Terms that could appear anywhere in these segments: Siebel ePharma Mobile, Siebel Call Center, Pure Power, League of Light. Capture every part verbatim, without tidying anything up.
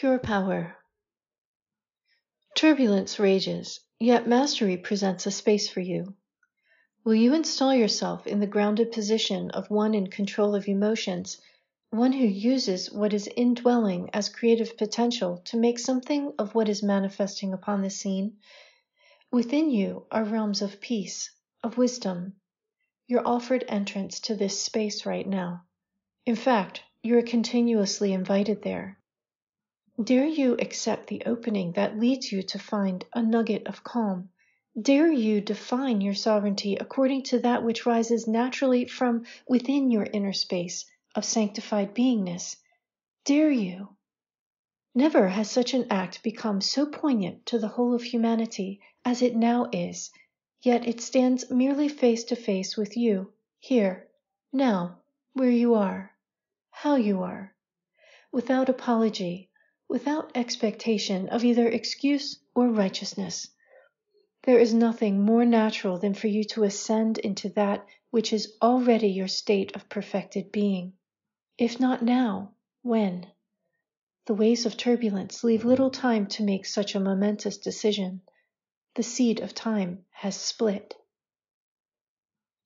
pure power. Turbulence rages, yet mastery presents a space for you. Will you install yourself in the grounded position of one in control of emotions, one who uses what is indwelling as creative potential to make something of what is manifesting upon the scene? Within you are realms of peace, of wisdom. You're offered entrance to this space right now. In fact, you are continuously invited there. Dare you accept the opening that leads you to find a nugget of calm. Dare you define your sovereignty according to that which rises naturally from within your inner space of sanctified beingness. Dare you. Never has such an act become so poignant to the whole of humanity as it now is, yet it stands merely face to face with you, here, now, where you are, how you are, without apology, without expectation of either excuse or righteousness. There is nothing more natural than for you to ascend into that which is already your state of perfected being. If not now, when? The waves of turbulence leave little time to make such a momentous decision. The seed of time has split.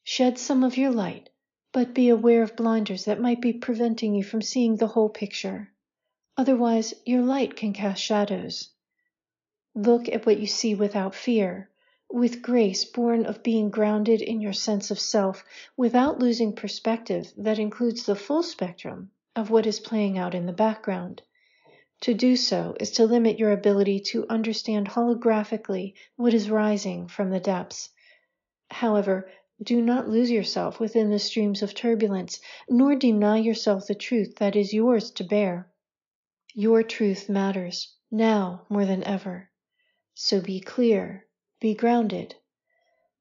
Shed some of your light, but be aware of blinders that might be preventing you from seeing the whole picture. Otherwise, your light can cast shadows. Look at what you see without fear, with grace born of being grounded in your sense of self, without losing perspective that includes the full spectrum of what is playing out in the background. To do so is to limit your ability to understand holographically what is rising from the depths. However, do not lose yourself within the streams of turbulence, nor deny yourself the truth that is yours to bear. Your truth matters, now more than ever. So be clear, be grounded.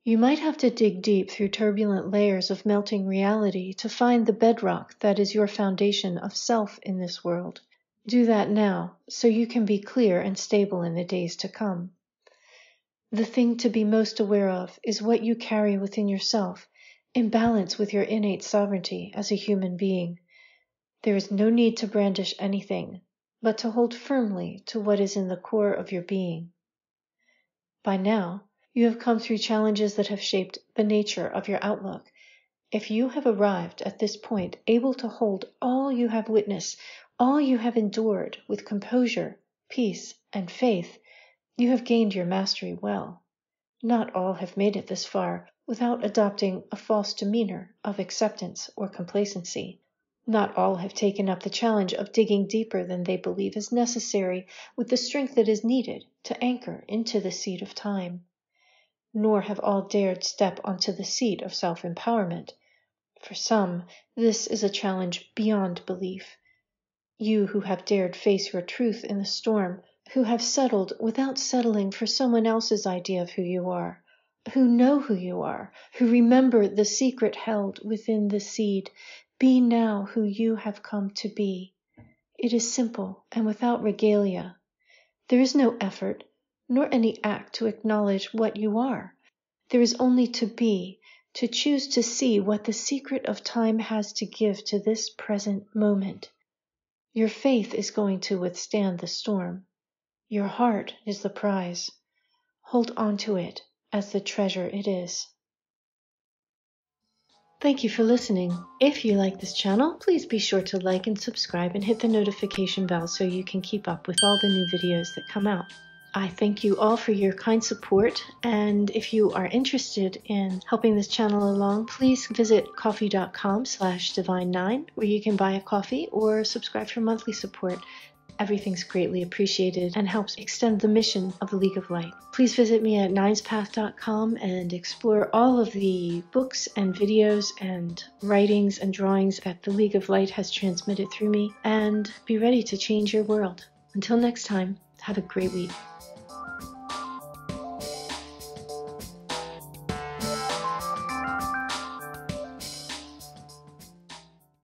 You might have to dig deep through turbulent layers of melting reality to find the bedrock that is your foundation of self in this world. Do that now, so you can be clear and stable in the days to come. The thing to be most aware of is what you carry within yourself, in balance with your innate sovereignty as a human being. There is no need to brandish anything, but to hold firmly to what is in the core of your being. By now, you have come through challenges that have shaped the nature of your outlook. If you have arrived at this point able to hold all you have witnessed, all you have endured with composure, peace, and faith, you have gained your mastery well. Not all have made it this far without adopting a false demeanor of acceptance or complacency. Not all have taken up the challenge of digging deeper than they believe is necessary with the strength that is needed to anchor into the seat of time. Nor have all dared step onto the seat of self-empowerment. For some, this is a challenge beyond belief. You who have dared face your truth in the storm, who have settled without settling for someone else's idea of who you are, who know who you are, who remember the secret held within the seed, be now who you have come to be. It is simple and without regalia. There is no effort, nor any act to acknowledge what you are. There is only to be, to choose to see what the secret of time has to give to this present moment. Your faith is going to withstand the storm. Your heart is the prize. Hold on to it as the treasure it is. Thank you for listening. If you like this channel, please be sure to like and subscribe and hit the notification bell so you can keep up with all the new videos that come out. I thank you all for your kind support, and if you are interested in helping this channel along, please visit coffee dot com slash divine nine where you can buy a coffee or subscribe for monthly support. Everything's greatly appreciated and helps extend the mission of the League of Light. Please visit me at nines path dot com and explore all of the books and videos and writings and drawings that the League of Light has transmitted through me, and be ready to change your world. Until next time, have a great week.